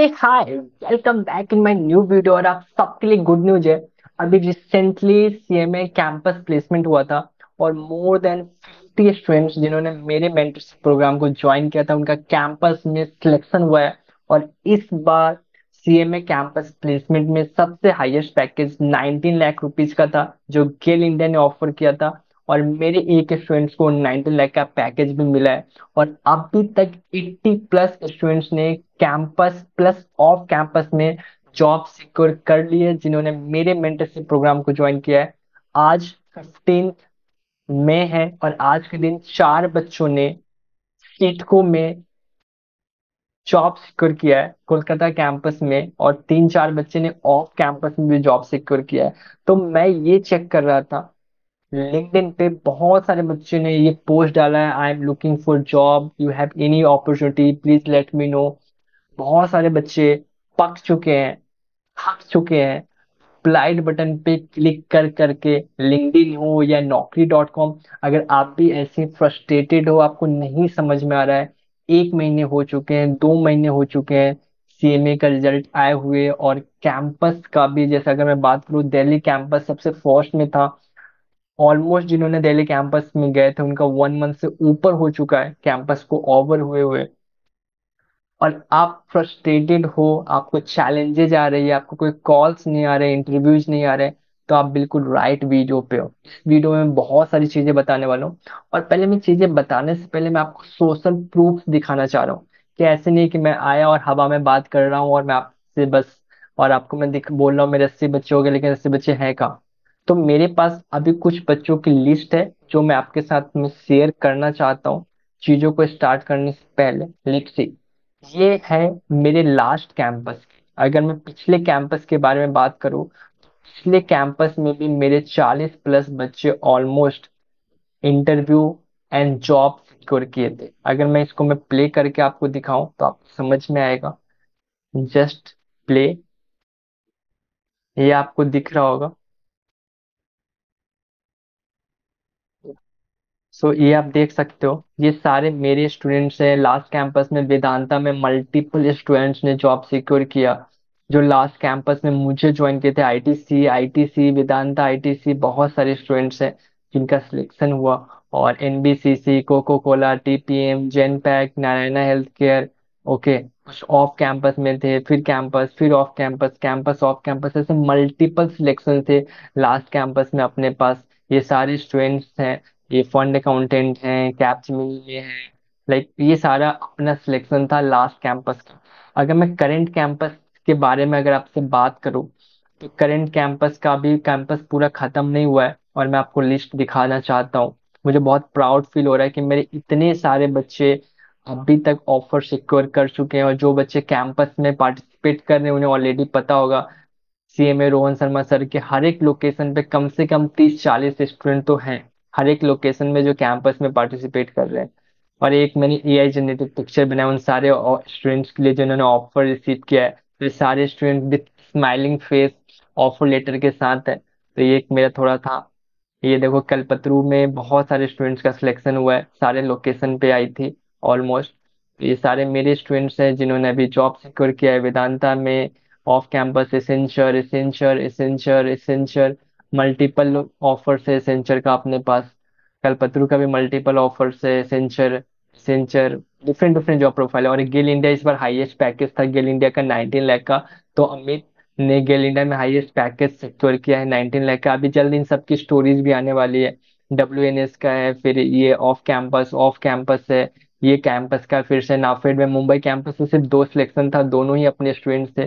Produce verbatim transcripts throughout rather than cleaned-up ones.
Hey hi, welcome back in my new video। और आप सबके लिए गुड न्यूज है, अभी रिसेंटली सीएमए कैंपस प्लेसमेंट हुआ था और मोर देन फिफ्टी स्टूडेंट्स जिन्होंने मेरे मेंटरशिप प्रोग्राम को ज्वाइन किया था उनका कैंपस में सिलेक्शन हुआ है। और इस बार सीएमए कैंपस प्लेसमेंट में सबसे हाईएस्ट पैकेज उन्नीस लाख रुपीज का था जो गेल इंडिया ने ऑफर किया था और मेरे एक स्टूडेंट्स को उन्नीस लाख का पैकेज भी मिला है। और अभी तक अस्सी प्लस स्टूडेंट्स ने कैंपस प्लस ऑफ कैंपस में जॉब सिक्योर कर ली है जिन्होंने मेरे मेंटरशिप प्रोग्राम को ज्वाइन किया है। आज पंद्रह मई है और आज के दिन चार बच्चों ने सिटको में जॉब सिक्योर किया है कोलकाता कैंपस में और तीन चार बच्चे ने ऑफ कैंपस में भी जॉब सिक्योर किया है। तो मैं ये चेक कर रहा था लिंक्डइन पे, बहुत सारे बच्चे ने ये पोस्ट डाला है, I am looking for job, you have any opportunity please let me know. बहुत सारे बच्चे पक चुके हैं, थक चुके हैं अप्लाइड बटन पे क्लिक कर करके। लिंक्डइन हो या नौकरी डॉट कॉम, अगर आप भी ऐसे फ्रस्ट्रेटेड हो, आपको नहीं समझ में आ रहा है, एक महीने हो चुके हैं, दो महीने हो चुके हैं सीएमए का रिजल्ट आए हुए और कैंपस का भी। जैसा अगर मैं बात करूँ, दिल्ली कैंपस सबसे फर्स्ट में था। ऑलमोस्ट जिन्होंने दिल्ली कैंपस में गए थे उनका वन मंथ से ऊपर हो चुका है कैंपस को ओवर हुए हुए। और आप फ्रस्ट्रेटेड हो, आपको चैलेंजेज आ रही है, आपको कोई कॉल्स नहीं आ रहे, इंटरव्यूज नहीं आ रहे, तो आप बिल्कुल राइट वीडियो पे हो। इस वीडियो में बहुत सारी चीजें बताने वाला हूँ। और पहले मैं चीजें बताने से पहले मैं आपको सोशल प्रूफ दिखाना चाह रहा हूँ कि ऐसे नहीं कि मैं आया और हवा में बात कर रहा हूँ और मैं आपसे बस और आपको मैं बोल रहा हूँ मेरे अस्सी बच्चे हो गए, लेकिन अस्सी बच्चे हैं कहाँ। तो मेरे पास अभी कुछ बच्चों की लिस्ट है जो मैं आपके साथ में शेयर करना चाहता हूँ चीजों को स्टार्ट करने से पहले। लेट्स सी, ये है मेरे लास्ट कैंपस की। अगर मैं पिछले कैंपस के बारे में बात करूँ, पिछले कैंपस में भी मेरे चालीस प्लस बच्चे almost interview and job secure किए थे। अगर मैं इसको मैं प्ले करके आपको दिखाऊं तो आपको समझ में आएगा। जस्ट प्ले, ये आपको दिख रहा होगा। सो so, ये आप देख सकते हो, ये सारे मेरे स्टूडेंट्स हैं। लास्ट कैंपस में वेदांता में मल्टीपल स्टूडेंट्स ने जॉब सिक्योर किया जो लास्ट कैंपस में मुझे ज्वाइन किए थे। आईटीसी, आईटीसी, वेदांता, आईटीसी, बहुत सारे स्टूडेंट्स हैं जिनका सिलेक्शन हुआ। और NBCC, coca cola, TPM, Genpact, Narayana health care, okay, कुछ ऑफ कैंपस में थे, फिर कैंपस, फिर off campus, campus, off campus, ऐसे मल्टीपल सिलेक्शन थे लास्ट कैंपस में अपने पास। ये सारे स्टूडेंट्स हैं, ये फंड अकाउंटेंट हैं, कैप्चमिनी हैं, लाइक ये सारा अपना सिलेक्शन था लास्ट कैंपस का। अगर मैं करेंट कैंपस के बारे में अगर आपसे बात करूं तो करंट कैंपस का भी कैंपस पूरा खत्म नहीं हुआ है और मैं आपको लिस्ट दिखाना चाहता हूं। मुझे बहुत प्राउड फील हो रहा है कि मेरे इतने सारे बच्चे अभी तक ऑफर सिक्योर कर चुके हैं। और जो बच्चे कैंपस में पार्टिसिपेट कर रहे हैं उन्हें ऑलरेडी पता होगा सीएमए रोहन शर्मा सर के हर एक लोकेशन पे कम से कम तीस चालीस स्टूडेंट तो हैं हर एक लोकेशन में जो कैंपस में पार्टिसिपेट कर रहे हैं। और एक मैंने ए आई जनरेटेड पिक्चर बनाया उन सारे स्टूडेंट्स के लिए जिन्होंने ऑफर रिसीव किया है। तो सारे student with smiling face offer letter के साथ है। तो ये एक मेरा थोड़ा था। ये देखो कलपतरू में बहुत सारे स्टूडेंट्स का सिलेक्शन हुआ है, सारे लोकेशन पे आई थी ऑलमोस्ट। तो ये सारे मेरे स्टूडेंट्स हैं जिन्होंने अभी जॉब सिक्योर किया है। वेदांता में off campus Accenture, Accenture, Accenture, Accenture, multiple offers है सेंचर का अपने पास। कलपतरू का भी मल्टीपल ऑफर्स है, Accenture, Accenture, different different job profile. और गेल इंडिया इस बार हाईएस्ट पैकेज था गेल इंडिया का उन्नीस लाख का। तो अमित ने गेल इंडिया में हाईएस्ट पैकेज सिक्योर किया है उन्नीस लाख का। अभी जल्द इन सबकी स्टोरीज भी आने वाली है। डब्ल्यूएनएस का है, फिर ये ऑफ कैंपस, ऑफ कैंपस है, ये कैंपस का, फिर से नाफेड में मुंबई कैंपस से सिर्फ दो सिलेक्शन था, दोनों ही अपने स्टूडेंट्स थे।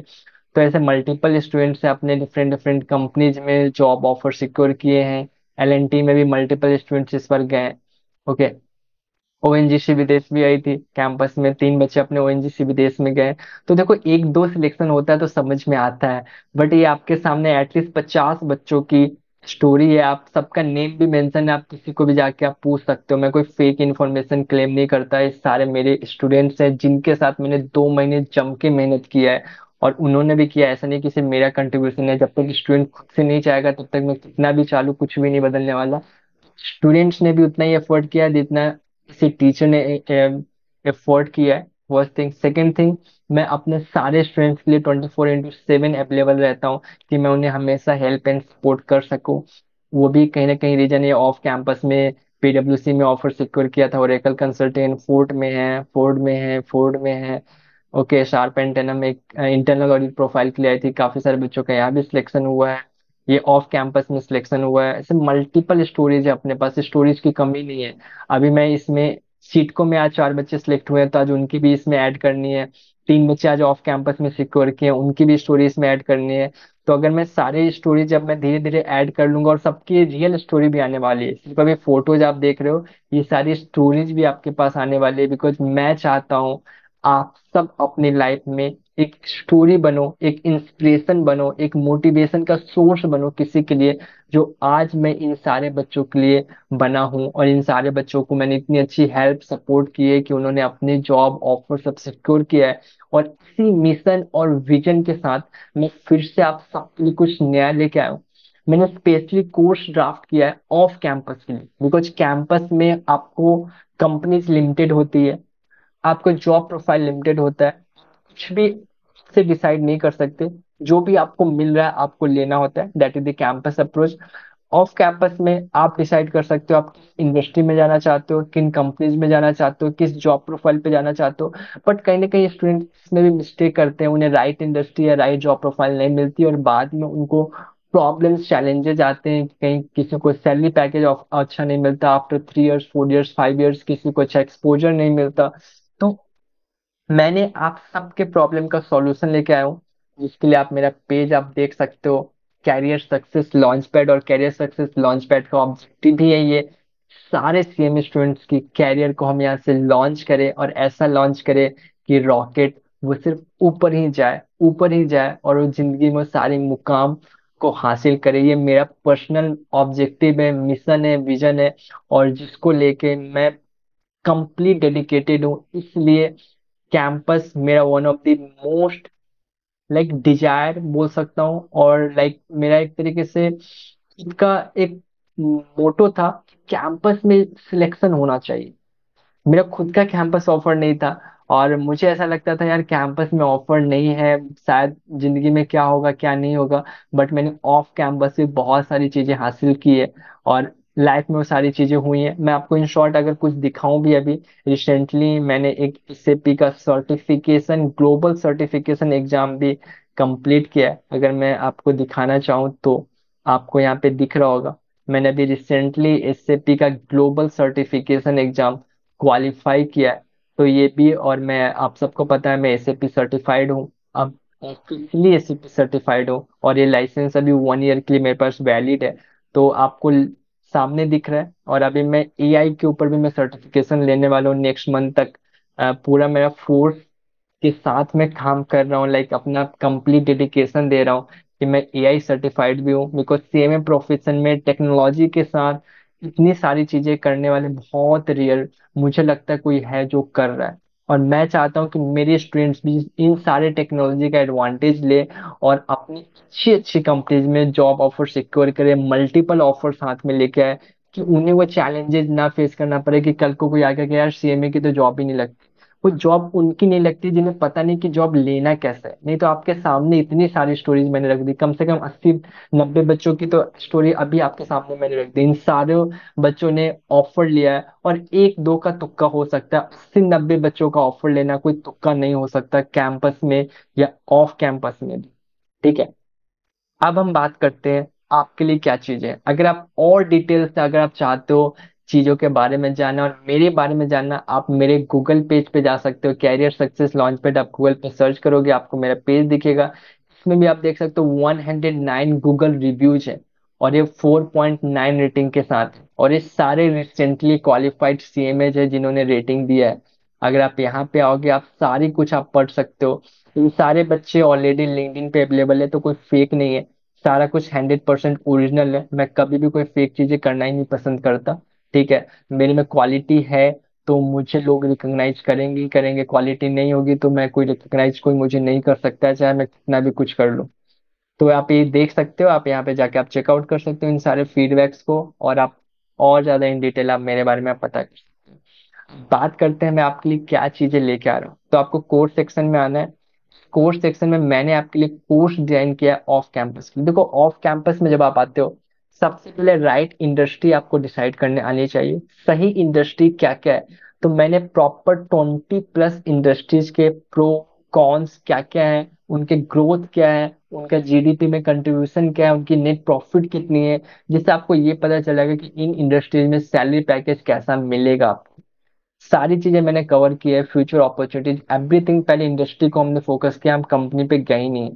तो ऐसे मल्टीपल स्टूडेंट्स अपने डिफरेंट डिफरेंट कंपनीज में जॉब ऑफर सिक्योर किए हैं। एलएनटी में भी मल्टीपल स्टूडेंट्स इस बार गए। ओके, ओएनजीसी विदेश भी आई थी कैंपस में, तीन बच्चे अपने ओएनजीसी विदेश में गए। तो देखो एक दो सिलेक्शन होता है तो समझ में आता है, बट ये आपके सामने एटलीस्ट पचास बच्चों की स्टोरी है। आप सबका नेम भी मेंशन है, आप किसी को भी जाके आप पूछ सकते हो। मैं कोई फेक इन्फॉर्मेशन क्लेम नहीं करता। ये सारे मेरे स्टूडेंट्स हैं जिनके साथ मैंने दो महीने जम के मेहनत किया है और उन्होंने भी किया। ऐसा नहीं कि सिर्फ मेरा कंट्रीब्यूशन है। जब तक स्टूडेंट खुद से नहीं चाहेगा तब तक मैं कितना भी चालू कुछ भी नहीं बदलने वाला। स्टूडेंट्स ने भी उतना ही एफर्ट किया जितना किसी टीचर ने एफर्ट किया है। First thing. सेकेंड थिंग, मैं अपने सारे स्टूडेंट्स के लिए twenty four into seven available रहता हूँ कि मैं उन्हें हमेशा हेल्प एंड सपोर्ट कर सकूँ। वो भी कहीं ना कहीं रीजन ये ऑफ कैंपस में पीडब्ल्यूसी में ऑफर सिक्योर किया था, ओरेकल कंसल्टेंट फोर्ट में है, फोर्ड में है, फोर्ड में है, ओके, शार्प एंड टेनम एक इंटरनल ऑडिट प्रोफाइल के लिए आई थी, काफी सारे बच्चों का यहाँ भी सिलेक्शन हुआ है, ये ऑफ कैंपस में सिलेक्शन हुआ है। ऐसे मल्टीपल स्टोरीज है अपने पास, स्टोरीज की कमी नहीं है। अभी मैं इसमें सीट को में आज चार बच्चे सिलेक्ट हुए हैं तो आज उनकी भी इसमें ऐड करनी है, तीन बच्चे आज ऑफ कैंपस में सिक्योर किए हैं उनकी भी स्टोरी इसमें ऐड करनी है। तो अगर मैं सारे स्टोरी जब मैं धीरे धीरे ऐड कर लूंगा और सबकी रियल स्टोरी भी आने वाली है, सिर्फ अभी फोटोज आप देख रहे हो, ये सारी स्टोरीज भी आपके पास आने वाली है। बिकॉज मैं चाहता हूँ आप सब अपनी लाइफ में एक स्टोरी बनो, एक इंस्पिरेशन बनो, एक मोटिवेशन का सोर्स बनो किसी के लिए, जो आज मैं इन सारे बच्चों के लिए बना हूं। और इन सारे बच्चों को मैंने इतनी अच्छी हेल्प सपोर्ट की है कि उन्होंने अपने जॉब ऑफर सब सिक्योर किया है। और इसी मिशन और विजन के साथ मैं फिर से आप सबके लिए कुछ नया लेके आया हूँ। मैंने स्पेशली कोर्स ड्राफ्ट किया है ऑफ कैंपस के लिए, बिकॉज कैंपस में आपको कंपनीज लिमिटेड होती है, आपको जॉब प्रोफाइल लिमिटेड होता है, कुछ भी से डिसाइड नहीं कर सकते, जो भी आपको मिल रहा है आपको लेना होता है। That is the campus approach. Off campus में आप डिसाइड कर सकते हो आप किस इंडस्ट्री में जाना चाहते हो, किन कंपनीज में जाना चाहते हो, किस जॉब प्रोफाइल पे जाना चाहते हो। बट कहीं ना कहीं स्टूडेंट्स में भी मिस्टेक करते हैं, उन्हें राइट इंडस्ट्री या राइट जॉब प्रोफाइल नहीं मिलती और बाद में उनको प्रॉब्लम्स चैलेंजेज आते हैं। कहीं किसी को सैलरी पैकेज अच्छा नहीं मिलता after three years, four years, five years, किसी को अच्छा एक्सपोजर नहीं मिलता। तो मैंने आप सबके प्रॉब्लम का सॉल्यूशन लेके आया हूँ, जिसके लिए आप मेरा पेज आप देख सकते हो, कैरियर सक्सेस लॉन्च पैड। और कैरियर सक्सेस लॉन्च पैड का ऑब्जेक्टिव ही है ये सारे सीएमए स्टूडेंट्स की कैरियर को हम यहाँ से लॉन्च करें, और ऐसा लॉन्च करें कि रॉकेट वो सिर्फ ऊपर ही जाए, ऊपर ही जाए और वो जिंदगी में सारे मुकाम को हासिल करे। ये मेरा पर्सनल ऑब्जेक्टिव है, मिशन है, विजन है, और जिसको लेके मैं कंप्लीट डेडिकेटेड हूँ। इसलिए कैंपस मेरा one of the most like desire बोल सकता हूँ, और लाइक like, मेरा एक तरीके से इसका एक मोटो था कि कैंपस में सिलेक्शन होना चाहिए। मेरा खुद का कैंपस ऑफर नहीं था और मुझे ऐसा लगता था यार कैंपस में ऑफर नहीं है, शायद जिंदगी में क्या होगा क्या नहीं होगा। बट मैंने ऑफ कैंपस से बहुत सारी चीजें हासिल की है और लाइफ में वो सारी चीजें हुई हैं। मैं आपको इन शॉर्ट अगर कुछ दिखाऊं भी, अभी रिसेंटली मैंने एक एसएपी का सर्टिफिकेशन, ग्लोबल सर्टिफिकेशन एग्जाम भी कंप्लीट किया है। अगर मैं आपको दिखाना चाहूं तो आपको यहाँ पे दिख रहा होगा, मैंने अभी रिसेंटली एसएपी का ग्लोबल सर्टिफिकेशन एग्जाम क्वालिफाई किया है। तो ये भी, और मैं आप सबको पता है मैं एसएपी सर्टिफाइड हूँ, अब ऑफिशियली एसएपी सर्टिफाइड हूँ, और ये लाइसेंस अभी वन ईयर के लिए मेरे पास वैलिड है। तो आपको सामने दिख रहा है। और अभी मैं एआई के ऊपर भी मैं सर्टिफिकेशन लेने वाला हूँ नेक्स्ट मंथ तक। आ, पूरा मेरा फोर्स के साथ मैं काम कर रहा हूँ, लाइक अपना कंप्लीट डेडिकेशन दे रहा हूँ कि मैं एआई सर्टिफाइड भी हूँ। बिकॉज सीएमए प्रोफेशन में टेक्नोलॉजी के साथ इतनी सारी चीजें करने वाले बहुत रेयर मुझे लगता है कोई है जो कर रहा है। और मैं चाहता हूँ कि मेरे स्टूडेंट्स भी इन सारे टेक्नोलॉजी का एडवांटेज ले और अपनी अच्छी अच्छी कंपनीज में जॉब ऑफर सिक्योर करें, मल्टीपल ऑफर साथ में लेके आए कि उन्हें वो चैलेंजेस ना फेस करना पड़े कि कल को कोई आगे यार सीएमए की तो जॉब ही नहीं लगती। वो जॉब उनकी नहीं लगती जिन्हें पता नहीं कि जॉब लेना कैसा है। नहीं तो आपके सामने इतनी सारी स्टोरीज मैंने रख दी, कम से कम अस्सी नब्बे बच्चों की तो स्टोरी अभी आपके सामने मैंने रख दी। इन सारे बच्चों ने ऑफर लिया है और एक दो का तुक्का हो सकता है, अस्सी नब्बे बच्चों का ऑफर लेना कोई तुक्का नहीं हो सकता कैंपस में या ऑफ कैंपस में भी। ठीक है, अब हम बात करते हैं आपके लिए क्या चीजें हैं। अगर आप और डिटेल से अगर आप चाहते हो चीजों के बारे में जानना और मेरे बारे में जानना, आप मेरे गूगल पेज पे जा सकते हो, कैरियर सक्सेस लॉन्च पैड। आप गूगल पे सर्च करोगे आपको मेरा पेज दिखेगा। इसमें भी आप देख सकते हो एक सौ नौ गूगल रिव्यूज है और ये चार पॉइंट नौ रेटिंग के साथ है। और ये सारे रिसेंटली क्वालिफाइड सीएमएज है जिन्होंने रेटिंग दिया है। अगर आप यहाँ पे आओगे आप सारी कुछ आप पढ़ सकते हो। इन सारे बच्चे ऑलरेडी लिंक्डइन पे अवेलेबल है, तो कोई फेक नहीं है, सारा कुछ हंड्रेड परसेंट ओरिजिनल है। मैं कभी भी कोई फेक चीजें करना ही नहीं पसंद करता। ठीक है, मेरे में क्वालिटी है तो मुझे लोग रिकॉग्नाइज करेंगे करेंगे क्वालिटी नहीं होगी तो मैं कोई रिकॉग्नाइज कोई मुझे नहीं कर सकता है, चाहे मैं कितना भी कुछ कर लूँ। तो आप ये देख सकते हो, आप यहाँ पे जाके आप चेकआउट कर सकते हो इन सारे फीडबैक्स को, और आप और ज्यादा इन डिटेल आप मेरे बारे में आप पता कर सकते हो। बात करते हैं मैं आपके लिए क्या चीजें लेके आ रहा हूँ। तो आपको कोर्स सेक्शन में आना है। कोर्स सेक्शन में मैंने आपके लिए कोर्स डिजाइन किया है ऑफ कैंपस के लिए। देखो ऑफ कैंपस में जब आप आते हो सबसे पहले राइट इंडस्ट्री आपको डिसाइड करने आनी चाहिए, सही इंडस्ट्री क्या क्या है। तो मैंने प्रॉपर ट्वेंटी प्लस इंडस्ट्रीज के प्रो कॉन्स क्या क्या है, उनके ग्रोथ क्या है, उनका जीडीपी में कंट्रीब्यूशन क्या है, उनकी नेट प्रॉफिट कितनी है, जिससे आपको ये पता चलेगा कि इन इंडस्ट्रीज में सैलरी पैकेज कैसा मिलेगा आपको। सारी चीजें मैंने कवर की है, फ्यूचर अपॉर्चुनिटीज एवरीथिंग। पहले इंडस्ट्री को हमने फोकस किया, हम कंपनी पे गए नहीं।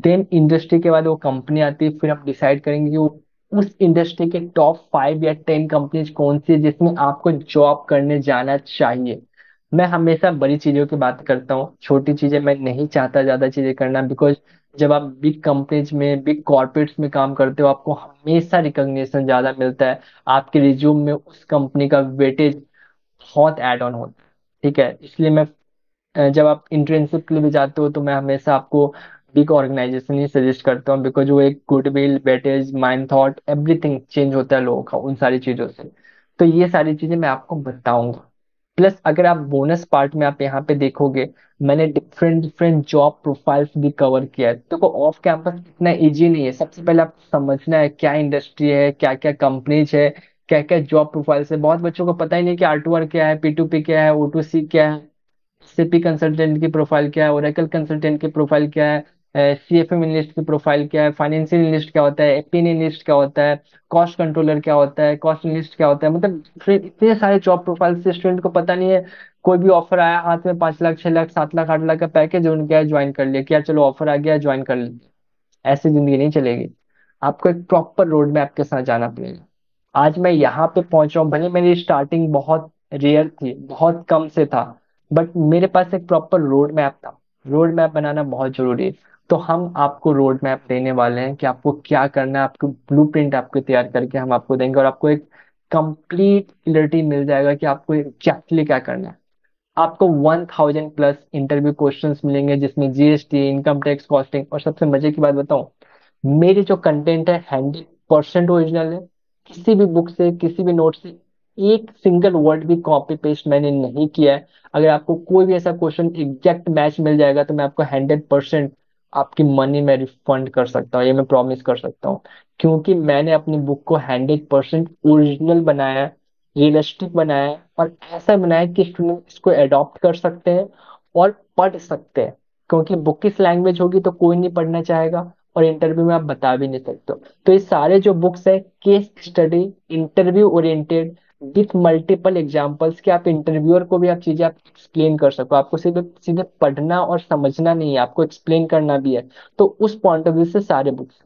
देन इंडस्ट्री के बाद वो कंपनी आती है, फिर हम डिसाइड करेंगे कि वो उस इंडस्ट्री के टॉप फाइव या टेन कंपनीज कौन सी है जिसमें आपको जॉब करने जाना चाहिए। मैं हमेशा बड़ी चीजों की बात करता हूँ, छोटी चीजें मैं नहीं चाहता ज्यादा चीजें करना, बिकॉज जब आप बिग कंपनीज में बिग कॉर्पोरेट्स में काम करते हो आपको हमेशा रिकॉग्निशन ज्यादा मिलता है, आपके रिज्यूम में उस कंपनी का वेटेज बहुत ऐड ऑन होता है, ठीक है। इसलिए मैं जब आप इंटर्नशिप के लिए भी जाते हो तो मैं हमेशा आपको बिग ऑर्गेनाइजेशन ही सजेस्ट करता हूँ, बिकॉज वो एक goodwill, weightage, mind thought everything change होता है लोगों का उन सारी चीजों से। तो ये सारी चीजें मैं आपको बताऊंगा। प्लस अगर आप बोनस पार्ट में आप यहाँ पे देखोगे मैंने डिफरेंट डिफरेंट जॉब प्रोफाइल्स भी कवर किया है। देखो ऑफ कैंपस इतना इजी नहीं है, सबसे पहले आपको समझना है क्या इंडस्ट्री है, क्या क्या कंपनीज है, क्या क्या जॉब प्रोफाइल्स है। बहुत बच्चों को पता ही नहीं कि आर टू आर क्या है, पी टू पी क्या है, ओ टू सी क्या है, एस ए पी कंसल्टेंट की प्रोफाइल क्या है, ओरेकल कंसल्टेंट की प्रोफाइल क्या है, सी एफ एम एनालिस्ट की प्रोफाइल क्या है, फाइनेंशियल एनालिस्ट क्या होता है, एपीएन एनालिस्ट क्या होता है, कॉस्ट कंट्रोलर क्या होता है, कॉस्ट एनालिस्ट क्या होता है। मतलब इतने सारे जॉब प्रोफाइल से स्टूडेंट को पता नहीं है। कोई भी ऑफर आया हाथ में पांच लाख छह लाख सात लाख आठ लाख का पैकेज उनका ज्वाइन कर लिया, क्या चलो ऑफर आ गया ज्वाइन कर लिया। ऐसी जिंदगी नहीं चलेगी, आपको एक प्रॉपर रोड मैप के साथ जाना पड़ेगा। आज मैं यहाँ पे पहुंचा हूँ, भले मेरी स्टार्टिंग बहुत रेयर थी, बहुत कम से था, बट मेरे पास एक प्रॉपर रोड मैप था। रोड मैप बनाना बहुत जरूरी है, तो हम आपको रोड मैप देने वाले हैं कि आपको क्या करना है। आपको ब्लूप्रिंट आपको तैयार करके हम आपको देंगे और आपको एक कंप्लीट क्लियरिटी मिल जाएगा कि आपको एक्जैक्टली क्या करना है। आपको one thousand plus interview questions मिलेंगे जिसमें G S T, income tax, costing, और सबसे मजे की बात बताऊं, मेरे जो कंटेंट है हंड्रेड परसेंट ओरिजिनल है। किसी भी बुक से, किसी भी नोट से एक सिंगल वर्ड भी कॉपी पेस्ट मैंने नहीं किया है। अगर आपको कोई भी ऐसा क्वेश्चन एग्जैक्ट मैच मिल जाएगा तो मैं आपको हंड्रेड परसेंट आपकी मनी में रिफंड कर सकता हूँ, ये मैं प्रॉमिस कर सकता हूँ, क्योंकि मैंने अपनी बुक को हंड्रेड परसेंट ओरिजिनल बनाया है, रियलिस्टिक बनाया है, और ऐसा बनाया कि स्टूडेंट इसको एडॉप्ट कर सकते हैं और पढ़ सकते हैं। क्योंकि बुक की लैंग्वेज होगी तो कोई नहीं पढ़ना चाहेगा और इंटरव्यू में आप बता भी नहीं सकते। तो ये सारे जो बुक्स है case study, interview oriented with multiple examples, कि आप इंटरव्यूअर को भी आप चीजें आप एक्सप्लेन कर सको। आपको सीधे सीधे पढ़ना और समझना नहीं है, आपको एक्सप्लेन करना भी है। तो उस पॉइंट ऑफ व्यू से सारे बुक्स।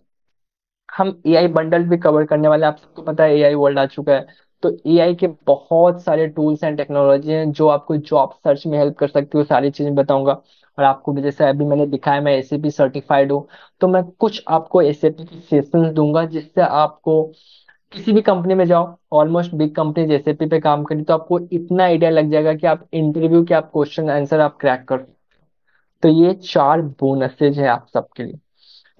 हम एआई बंडल भी कवर करने वाले, आप सबको पता है एआई वर्ल्ड आ चुका है, तो एआई के बहुत सारे टूल्स एंड टेक्नोलॉजी हैं जो आपको जॉब सर्च में हेल्प कर सकती है, सारी चीजें बताऊंगा। और आपको भी जैसे अभी मैंने दिखाया मैं एसएपी सर्टिफाइड हूँ, तो मैं कुछ आपको एसएपी की सेशंस दूंगा जिससे आपको किसी भी कंपनी में जाओ, ऑलमोस्ट बिग कंपनी जैसे पे काम करी, तो आपको इतना आइडिया लग जाएगा कि आप इंटरव्यू के आप क्वेश्चन आंसर आप क्रैक कर। तो ये चार बोनसेज है आप सबके लिए।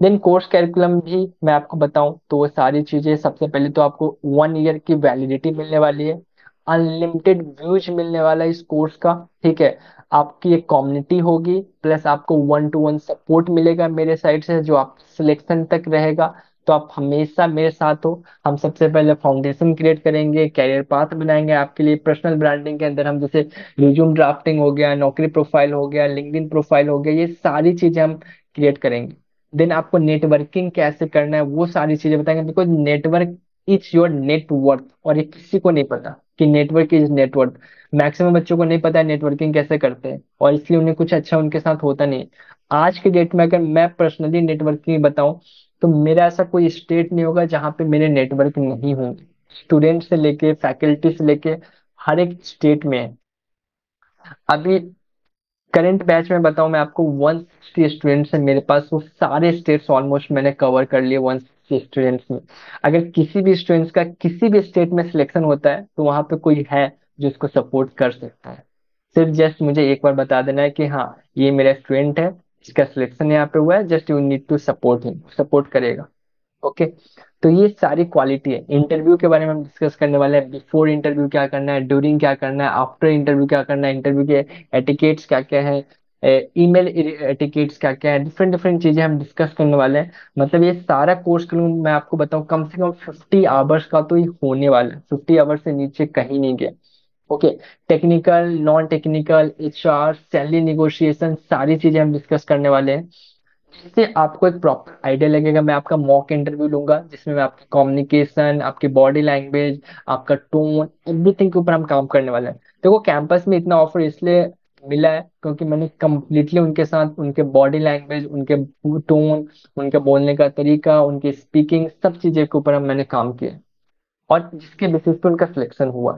देन कोर्स कैरिकुलम भी मैं आपको बताऊं तो वो सारी चीजें, सबसे पहले तो आपको वन ईयर की वैलिडिटी मिलने वाली है, अनलिमिटेड व्यूज मिलने वाला इस कोर्स का, ठीक है। आपकी एक कम्युनिटी होगी, प्लस आपको वन टू वन सपोर्ट मिलेगा मेरे साइड से जो आप सिलेक्शन तक रहेगा। तो आप हमेशा मेरे साथ हो। हम सबसे पहले फाउंडेशन क्रिएट करेंगे, कैरियर पाथ बनाएंगे आपके लिए। पर्सनल ब्रांडिंग के अंदर हम जैसे रिज्यूम ड्राफ्टिंग हो गया, नौकरी प्रोफाइल हो गया, लिंक्डइन प्रोफाइल हो गया, ये सारी चीजें हम क्रिएट करेंगे। देन आपको नेटवर्किंग कैसे करना है वो सारी चीजें बताएंगे, because network is your net worth, और ये किसी को नहीं पता कि नेटवर्क इज नेटवर्थ। मैक्सिमम बच्चों को नहीं पता है नेटवर्किंग कैसे करते हैं, और इसलिए उन्हें कुछ अच्छा उनके साथ होता नहीं। आज के डेट में अगर मैं पर्सनली नेटवर्किंग बताऊं तो मेरा ऐसा कोई स्टेट नहीं होगा जहां पे मेरे नेटवर्क नहीं होंगे। स्टूडेंट से लेके फैकल्टी से लेके हर एक स्टेट में है। अभी करंट बैच में बताऊं मैं आपको एक सौ साठ स्टूडेंट्स हैं मेरे पास, वो सारे स्टेट्स ऑलमोस्ट मैंने कवर कर लिए एक सौ साठ स्टूडेंट्स में। अगर किसी भी स्टूडेंट्स का किसी भी स्टेट में सिलेक्शन होता है तो वहां पे कोई है जो इसको सपोर्ट कर सकता है। सिर्फ जस्ट मुझे एक बार बता देना है कि हाँ ये मेरा स्टूडेंट है, इसका सिलेक्शन यहाँ पे हुआ है, just you need to support him, support करेगा, ओके okay? तो ये सारी क्वालिटी है। इंटरव्यू के बारे में हम डिस्कस करने वाले हैं, बिफोर इंटरव्यू क्या करना है, ड्यूरिंग क्या करना है, आफ्टर इंटरव्यू क्या करना है, इंटरव्यू के एटिकेट्स क्या क्या है, ईमेल एटिकेट्स क्या क्या है, डिफरेंट डिफरेंट चीजें हम डिस्कस करने वाले हैं। मतलब ये सारा कोर्स करूँ मैं आपको बताऊँ कम से कम फिफ्टी आवर्स का तो ये होने वाला है, फिफ्टी आवर्स से नीचे कहीं नहीं गया। Okay, technical, non technical, HR, salary negotiation, सारी चीजें हम डिस्कस करने वाले हैं। इससे आपको एक प्रॉपर आइडिया लगेगा। मैं आपका मॉक इंटरव्यू लूंगा जिसमें मैं आपकी कम्युनिकेशन, आपकी बॉडी लैंग्वेज, आपका टोन, एवरीथिंग के ऊपर हम काम करने वाले हैं। देखो कैंपस में इतना ऑफर इसलिए मिला है क्योंकि मैंने कम्प्लीटली उनके साथ उनके बॉडी लैंग्वेज, उनके टोन, उनके बोलने का तरीका, उनकी स्पीकिंग, सब चीजें के ऊपर हम मैंने काम किया और जिसके बेसिस पे उनका सिलेक्शन हुआ।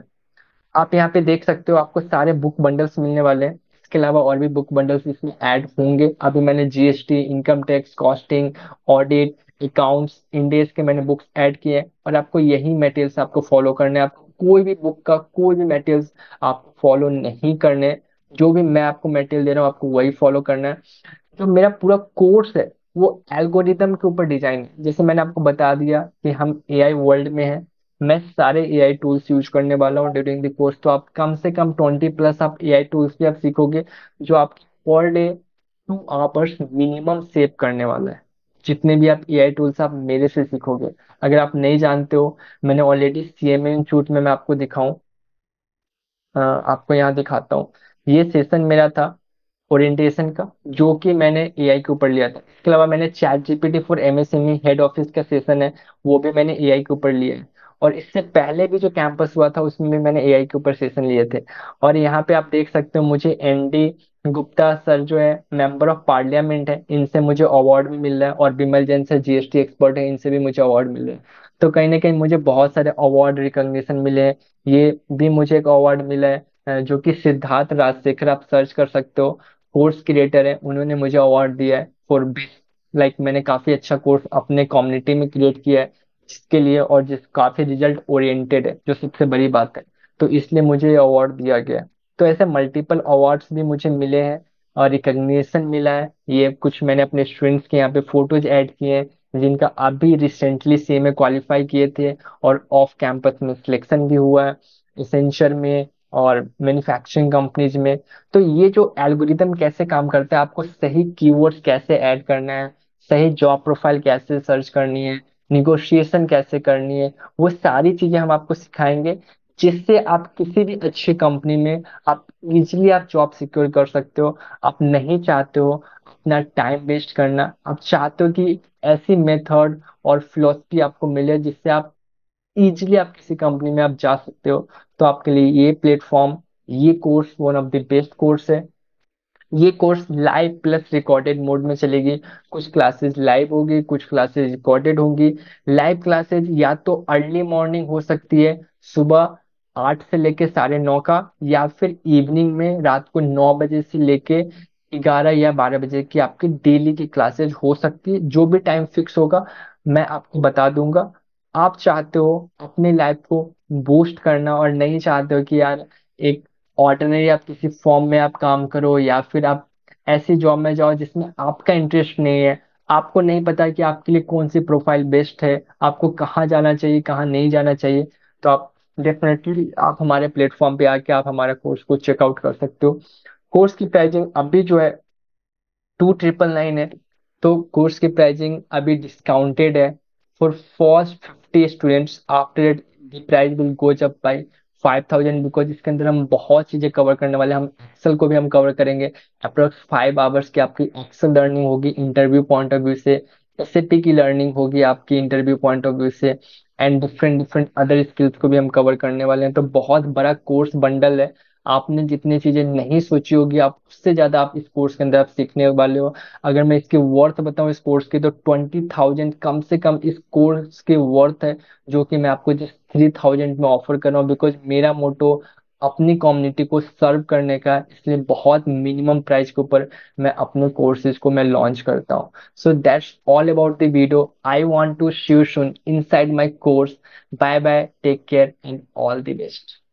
आप यहाँ पे देख सकते हो आपको सारे बुक बंडल्स मिलने वाले हैं। इसके अलावा और भी बुक बंडल्स इसमें ऐड होंगे। अभी मैंने GST, income tax, costing, audit, accounts, इंडेस के मैंने बुक्स ऐड किए हैं और आपको यही मटेरियल्स आपको फॉलो करने हैं। आपको कोई भी बुक का कोई भी मटेरियल्स आपको फॉलो नहीं करने, जो भी मैं आपको मटेरियल दे रहा हूँ आपको वही फॉलो करना है। जो मेरा पूरा कोर्स है वो एल्गोरिदम के ऊपर डिजाइन है। जैसे मैंने आपको बता दिया कि हम एआई वर्ल्ड में हैं, मैं सारे एआई टूल्स यूज करने वाला हूँ ड्यूरिंग द कोर्स। तो आप कम से कम ट्वेंटी प्लस आप एआई टूल्स भी आप सीखोगे जो आप per day two hours minimum save करने वाला है। जितने भी आप एआई टूल्स आप मेरे से सीखोगे। अगर आप नहीं जानते हो, मैंने ऑलरेडी सीएमए इंस्टीट्यूट में मैं आपको दिखाऊँ, आपको यहाँ दिखाता हूँ, ये सेशन मेरा था ओरिएंटेशन का जो कि मैंने एआई के ऊपर लिया था। इसके अलावा मैंने chat GPT for MSME head office का सेशन है वो भी मैंने एआई के ऊपर लिया है। और इससे पहले भी जो कैंपस हुआ था उसमें भी मैंने एआई के ऊपर सेशन लिए थे। और यहाँ पे आप देख सकते हो मुझे एन डी गुप्ता सर जो है मेंबर ऑफ पार्लियामेंट है, इनसे मुझे अवार्ड भी मिल रहा है और Vimal Jain sir GST expert है, इनसे भी मुझे अवार्ड मिल रहा है। तो कहीं ना कहीं मुझे बहुत सारे अवार्ड रिकॉग्निशन मिले हैं। ये भी मुझे एक अवार्ड मिला है जो कि सिद्धार्थ राजशेखर, आप सर्च कर सकते हो, कोर्स क्रिएटर है, उन्होंने मुझे अवार्ड दिया है फॉर बेस्ट लाइक मैंने काफी अच्छा कोर्स अपने कम्युनिटी में क्रिएट किया है जिसके लिए और जिस काफी रिजल्ट ओरिएंटेड है जो सबसे बड़ी बात है, तो इसलिए मुझे ये अवार्ड दिया गया। तो ऐसे मल्टीपल अवार्ड्स भी मुझे मिले हैं और रिकॉग्निशन मिला है। ये कुछ मैंने अपने स्टूडेंट्स के यहाँ पे फोटोज ऐड किए हैं जिनका अभी recently C M A qualify किए थे और ऑफ कैंपस में सिलेक्शन भी हुआ है, सेंचर में और मैन्युफैक्चरिंग कंपनीज में। तो ये जो एल्गोरिदम कैसे काम करता है, आपको सही कीवर्ड्स कैसे ऐड करना है, सही जॉब प्रोफाइल कैसे सर्च करनी है, निगोशिएशन कैसे करनी है, वो सारी चीजें हम आपको सिखाएंगे जिससे आप किसी भी अच्छी कंपनी में आप इजीली आप जॉब सिक्योर कर सकते हो। आप नहीं चाहते हो अपना टाइम वेस्ट करना, आप चाहते हो कि ऐसी मेथड और फिलॉसफी आपको मिले जिससे आप इजीली आप किसी कंपनी में आप जा सकते हो। तो आपके लिए ये प्लेटफॉर्म, ये course one of the best course है। ये course live plus recorded mode में चलेगी। कुछ क्लासेस लाइव होगी, कुछ क्लासेस रिकॉर्डेड होंगी। लाइव क्लासेस या तो अर्ली मॉर्निंग हो सकती है सुबह आठ से लेके साढ़े नौ का, या फिर इवनिंग में रात को नौ बजे से लेके ग्यारह या बारह बजे की आपकी डेली की क्लासेज हो सकती है। जो भी टाइम फिक्स होगा मैं आपको बता दूंगा। आप चाहते हो अपने लाइफ को बूस्ट करना और नहीं चाहते हो कि यार एक ऑर्डिनरी आप किसी फॉर्म में आप काम करो या फिर आप ऐसी जॉब में जाओ जिसमें आपका इंटरेस्ट नहीं है, आपको नहीं पता कि आपके लिए कौन सी प्रोफाइल बेस्ट है, आपको कहाँ जाना चाहिए कहाँ नहीं जाना चाहिए, तो आप डेफिनेटली आप हमारे प्लेटफॉर्म पे आके आप हमारा कोर्स को चेकआउट कर सकते हो। कोर्स की प्राइजिंग अभी जो है टू ट्रिपल नाइन है, तो कोर्स की प्राइजिंग अभी डिस्काउंटेड है for first fifty students. After it the price will goes up by five thousand, because इसके अंदर हम बहुत चीजें कवर करने वाले हैं। हम एक्सेल को भी हम कवर करेंगे। अप्रोक्स फाइव आवर्स की आपकी एक्सेल लर्निंग होगी इंटरव्यू पॉइंट ऑफ व्यू से, एसएपी की लर्निंग होगी आपकी इंटरव्यू पॉइंट ऑफ व्यू से, and different different other skills को भी हम कवर करने वाले हैं। तो बहुत बड़ा कोर्स बंडल है। आपने जितनी चीजें नहीं सोची होगी आप उससे ज्यादा आप इस कोर्स के अंदर आप सीखने वाले हो। अगर मैं इसकी वर्थ बताऊं इस कोर्स की, तो ट्वेंटी थाउजेंड कम से कम इस कोर्स की वर्थ है जो कि मैं आपको जिस थ्री थाउजेंड में ऑफर कर रहा हूँ, बिकॉज मेरा मोटो अपनी कम्युनिटी को सर्व करने का, इसलिए बहुत मिनिमम प्राइस के ऊपर मैं अपने कोर्सेज को मैं लॉन्च करता हूँ। So that's all about the video. I want to see you soon inside my course. Bye bye, take care and all the best.